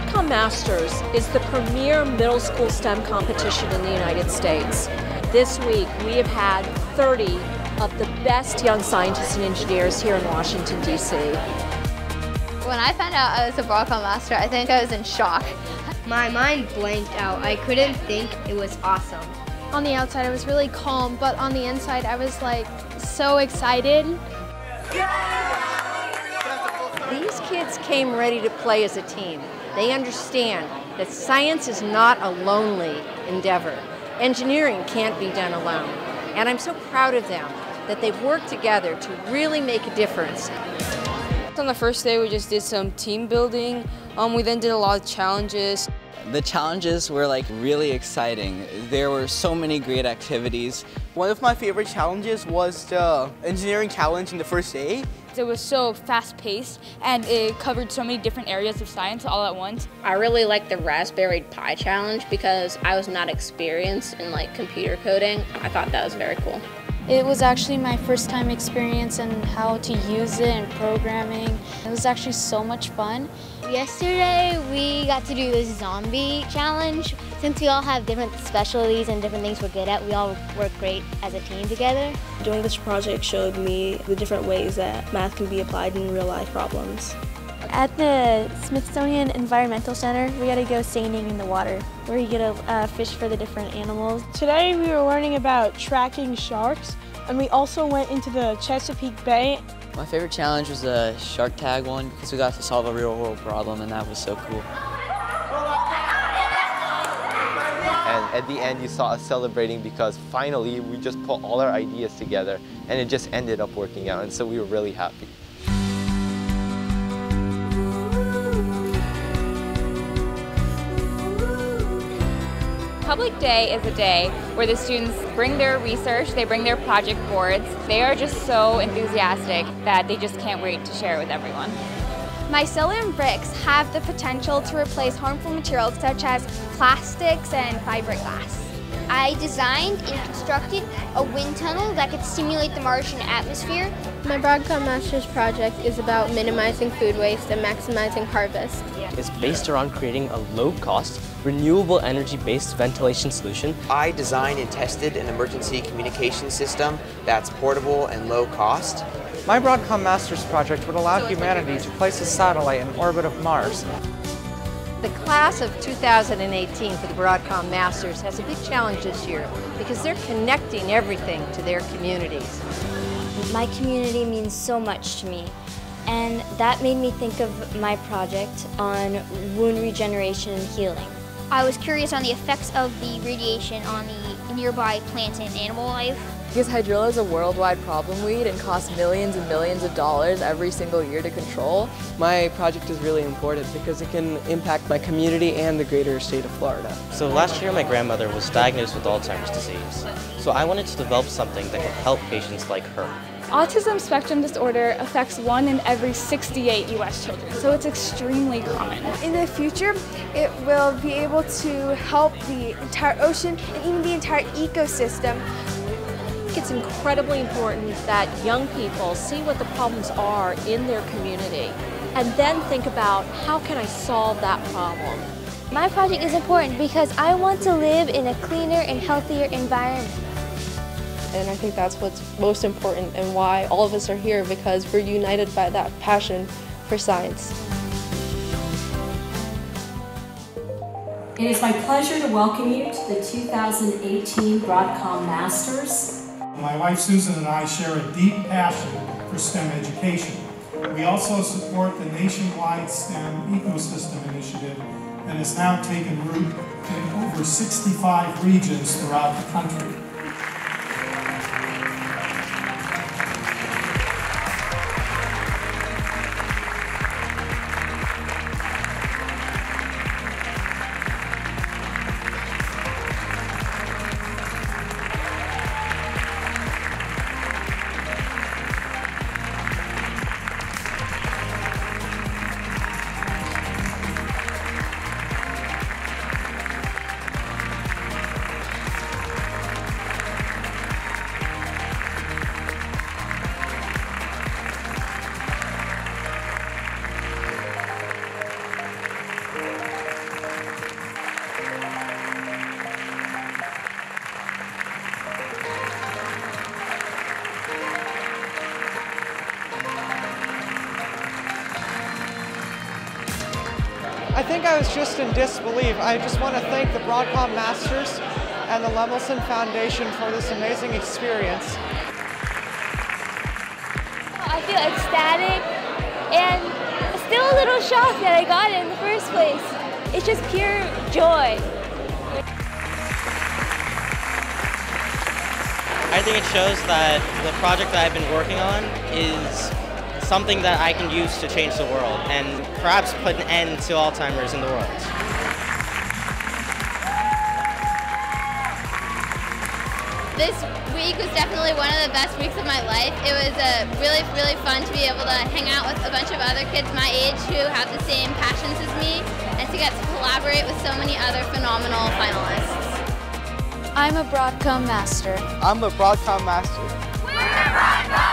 Broadcom Masters is the premier middle school STEM competition in the United States. This week we have had 30 of the best young scientists and engineers here in Washington, D.C. When I found out I was a Broadcom Master, I think I was in shock. My mind blanked out. I couldn't think. It was awesome. On the outside, I was really calm, but on the inside, I was like so excited. These kids came ready to play as a team. They understand that science is not a lonely endeavor. Engineering can't be done alone. And I'm so proud of them that they've worked together to really make a difference. On the first day, we just did some team building. We then did a lot of challenges. The challenges were like really exciting. There were so many great activities. One of my favorite challenges was the engineering challenge in the first day. It was so fast-paced and it covered so many different areas of science all at once. I really liked the Raspberry Pi challenge because I was not experienced in like computer coding. I thought that was very cool. It was actually my first time experience in how to use it and programming. It was actually so much fun. Yesterday we got to do this zombie challenge. Since we all have different specialties and different things we're good at, we all work great as a team together. Doing this project showed me the different ways that math can be applied in real life problems. At the Smithsonian Environmental Center, we got to go seining in the water, where you get to fish for the different animals. Today we were learning about tracking sharks, and we also went into the Chesapeake Bay. My favorite challenge was the shark tag one, because we got to solve a real world problem, and that was so cool. And at the end you saw us celebrating because finally we just put all our ideas together, and it just ended up working out, and so we were really happy. Public Day is a day where the students bring their research, they bring their project boards. They are just so enthusiastic that they just can't wait to share it with everyone. Mycelium bricks have the potential to replace harmful materials such as plastics and fiberglass. I designed and constructed a wind tunnel that could simulate the Martian atmosphere. My Broadcom Masters project is about minimizing food waste and maximizing harvest. It's based around creating a low-cost, renewable energy-based ventilation solution. I designed and tested an emergency communication system that's portable and low-cost. My Broadcom Masters project would allow humanity to place a satellite in orbit of Mars. The class of 2018 for the Broadcom Masters has a big challenge this year because they're connecting everything to their communities. My community means so much to me, and that made me think of my project on wound regeneration and healing. I was curious on the effects of the radiation on the nearby plant and animal life. Because Hydrilla is a worldwide problem weed and costs millions and millions of dollars every single year to control. My project is really important because it can impact my community and the greater state of Florida. So last year my grandmother was diagnosed with Alzheimer's disease. So I wanted to develop something that could help patients like her. Autism spectrum disorder affects 1 in every 68 U.S. children, so it's extremely common. In the future, it will be able to help the entire ocean and even the entire ecosystem. It's incredibly important that young people see what the problems are in their community and then think about how can I solve that problem. My project is important because I want to live in a cleaner and healthier environment. And I think that's what's most important and why all of us are here, because we're united by that passion for science. It is my pleasure to welcome you to the 2018 Broadcom Masters. My wife Susan and I share a deep passion for STEM education. We also support the nationwide STEM ecosystem initiative that has now taken root in over 65 regions throughout the country. I think I was just in disbelief. I just want to thank the Broadcom Masters and the Lemelson Foundation for this amazing experience. I feel ecstatic and still a little shocked that I got it in the first place. It's just pure joy. I think it shows that the project that I've been working on is something that I can use to change the world and perhaps put an end to Alzheimer's in the world. This week was definitely one of the best weeks of my life. It was really, really fun to be able to hang out with a bunch of other kids my age who have the same passions as me and to get to collaborate with so many other phenomenal finalists. I'm a Broadcom Master. I'm a Broadcom Master. We're the Broadcom!